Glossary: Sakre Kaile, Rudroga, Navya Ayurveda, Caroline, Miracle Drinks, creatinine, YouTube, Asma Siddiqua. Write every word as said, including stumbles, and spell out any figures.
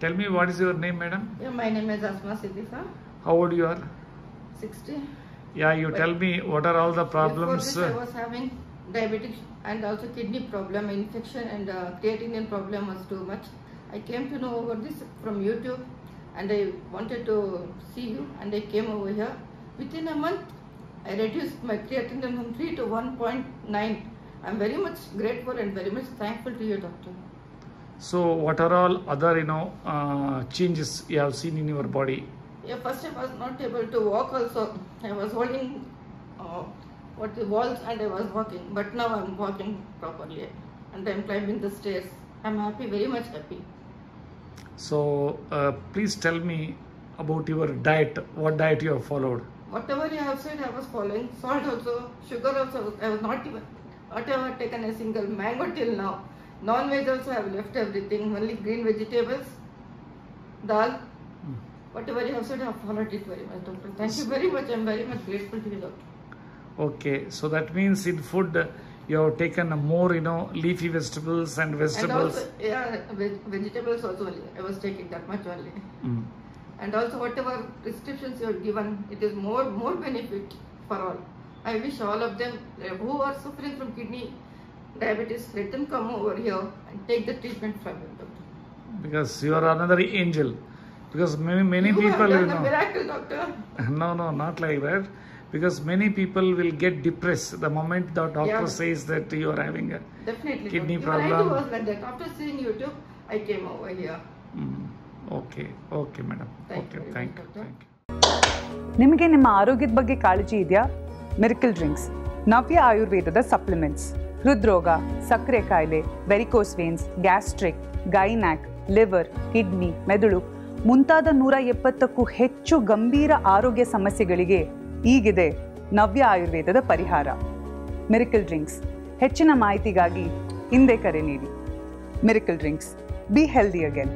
Tell me, what is your name, madam? Yeah, my name is Asma Siddiqua. How old you are? sixty. Yeah, you but tell me, what are all the problems? Before this, I was having diabetic and also kidney problem, infection and uh, creatinine problem was too much. I came to know over this from YouTube and I wanted to see you and I came over here. Within a month, I reduced my creatinine from three to one point nine. I'm very much grateful and very much thankful to you, doctor. So what are all other, you know, uh, changes you have seen in your body? Yeah, first I was not able to walk also. I was holding uh, what the walls and I was walking. But now I'm walking properly and I'm climbing the stairs. I'm happy, very much happy. So uh, please tell me about your diet. What diet you have followed? Whatever you have said, I was following. Salt also, sugar also. I was not even, not ever taken a single mango till now. Non-veg also I have left everything, only green vegetables, dal, mm. whatever you have said, I have followed it very much, doctor. Thank you very much, I am very much grateful to you, doctor. Okay, so that means in food, you have taken more, you know, leafy vegetables and vegetables. And also, yeah, veg vegetables also, only. I was taking that much only. Mm. And also whatever prescriptions you have given, it is more, more benefit for all. I wish all of them, who are suffering from kidney diabetes, let them come over here and take the treatment from you, doctor. Because you are another angel. Because many, many you people, have done you know. A miracle, doctor. No, no, not like that. Because many people will get depressed the moment the doctor yeah. says that you are having a Definitely, kidney doctor. problem. Definitely. was like that. After seeing YouTube, I came over here. Mm. Okay, okay, madam. Thank okay, you thank you. Thank you. Nimage nimma arogya bagge kaalaji idya? Miracle Drinks, Navya Ayurveda supplements. Rudroga, Sakre Kaile, varicose veins, gastric, gynac, liver, kidney, medudu, muntada ನೂರ ಎಪ್ಪತ್ತಕ್ಕೂ ಹೆಚ್ಚು ಗಂಭೀರ ಆರೋಗ್ಯ ಸಮಸ್ಯೆಗಳಿಗೆ ಈಗಿದೆ ನವ್ಯ ಆಯುರ್ವೇದದ ಪರಿಹಾರ. Miracle drinks. ಹೆಚ್ಚಿನ ಮಾಹಿತಿಗಾಗಿ ಹಿಂದೆ ಕರೆ ನೀಡಿ. Miracle drinks. Be healthy again.